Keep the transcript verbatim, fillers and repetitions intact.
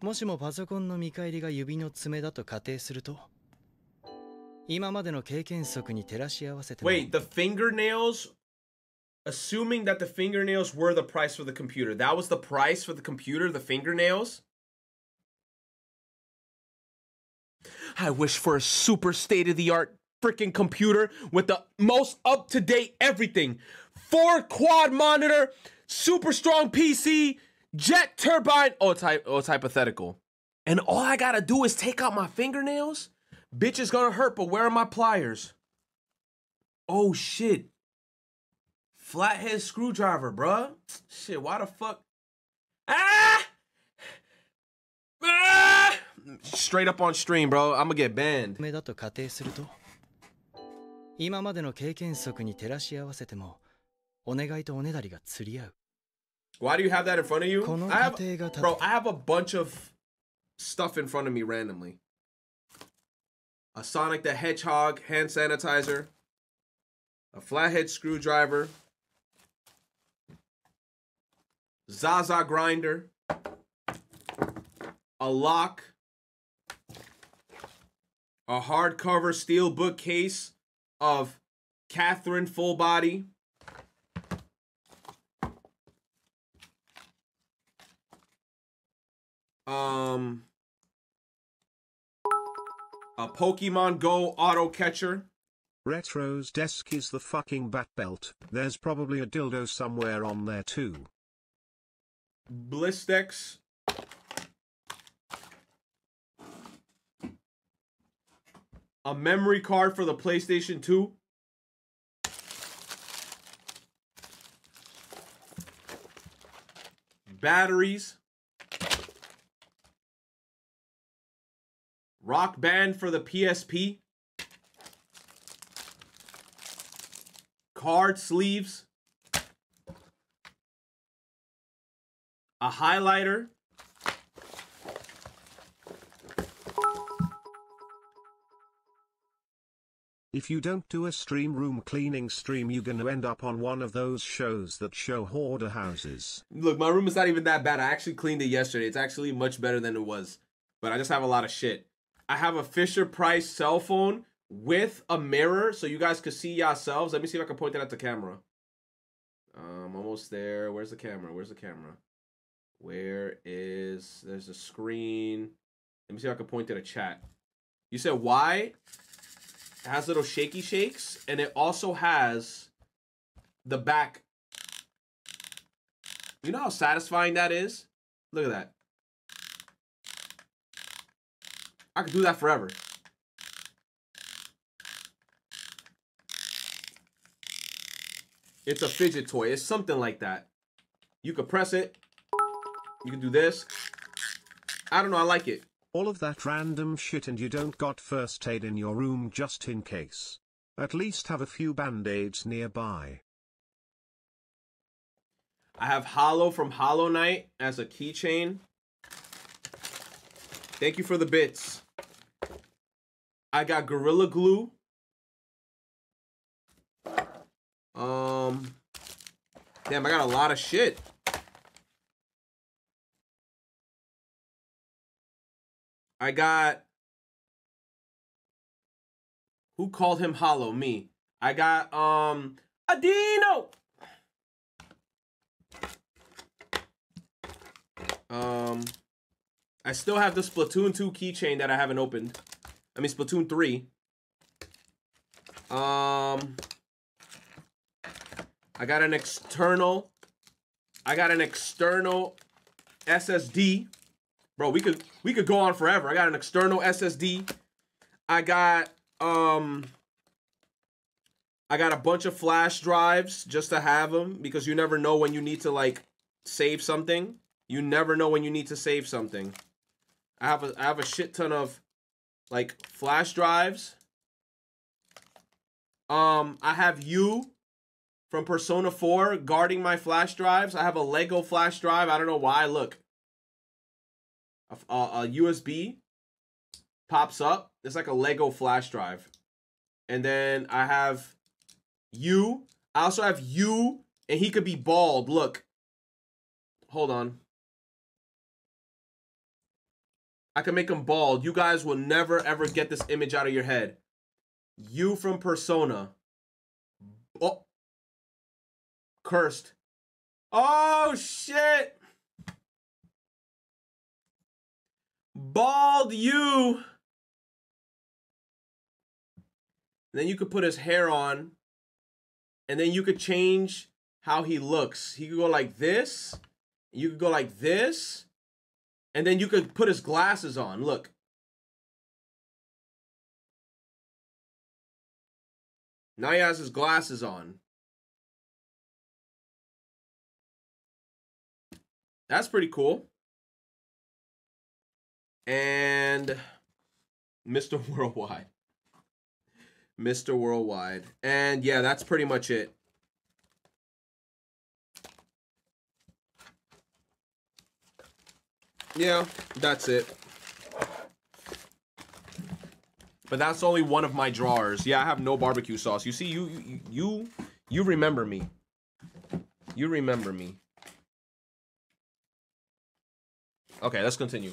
もしもパソコンの見返りが指の爪だと仮定すると、今までの経験則に照らし合わせて。Wait, the fingernails? Assuming that the fingernails were the price for the computer. That was the price for the computer, the fingernails? I wish for a super state-of-the-art freaking computer with the most up-to-date everything. Four quad monitor, super strong P C, jet turbine. Oh, it's, oh, it's hypothetical. And all I gotta do is take out my fingernails? Bitch, it's gonna hurt, but where are my pliers? Oh, shit. Flathead screwdriver, bruh. Shit, why the fuck? Ah! Ah! Straight up on stream, bro. I'm gonna get banned. Why do you have that in front of you? I have, bro, I have a bunch of stuff in front of me randomly. A Sonic the Hedgehog hand sanitizer. A flathead screwdriver. Zaza grinder. A lock. A hardcover steel bookcase of Catherine Full Body. Um, a Pokemon Go auto catcher. Retro's desk is the fucking bat belt. There's probably a dildo somewhere on there too. Blistex. A memory card for the PlayStation two. Batteries. Rock Band for the P S P. Card sleeves. A highlighter. If you don't do a stream room cleaning stream, you're gonna end up on one of those shows that show hoarder houses. Look, my room is not even that bad. I actually cleaned it yesterday. It's actually much better than it was. But I just have a lot of shit. I have a Fisher Price cell phone with a mirror so you guys could see yourselves. Let me see if I can point that at the camera. I'm almost there. Where's the camera? Where's the camera? Where is... There's a screen. Let me see if I can point to the chat. You said why? It has little shaky shakes, and it also has the back. You know how satisfying that is? Look at that. I could do that forever. It's a fidget toy. It's something like that. You could press it. You can do this. I don't know. I like it. All of that random shit, and you don't got first aid in your room just in case. At least have a few band-aids nearby. I have Hollow from Hollow Knight as a keychain. Thank you for the bits. I got Gorilla Glue. Um, damn, I got a lot of shit. I got, who called him Hollow? Me. I got, um, Adino! Um, I still have the Splatoon two keychain that I haven't opened. I mean, Splatoon three. Um, I got an external, I got an external S S D. Bro, we could we could go on forever. I got an external S S D. I got um I got a bunch of flash drives just to have them, because you never know when you need to like save something. You never know when you need to save something. I have a I have a shit ton of like flash drives. Um I have you from Persona four guarding my flash drives. I have a Lego flash drive. I don't know why. Look. A, a U S B pops up. It's like a Lego flash drive. And then I have you. I also have you, and he could be bald. Look. Hold on. I can make him bald. You guys will never, ever get this image out of your head. You from Persona. Oh. Cursed. Oh, shit. Bald you. Then you could put his hair on. And then you could change how he looks. He could go like this. You could go like this. And then you could put his glasses on. Look. Now he has his glasses on. That's pretty cool. And Mister Worldwide. Mister Worldwide. And yeah, that's pretty much it. Yeah, that's it. But that's only one of my drawers. Yeah, I have no barbecue sauce. You see, you you you, you remember me. You remember me. Okay, let's continue.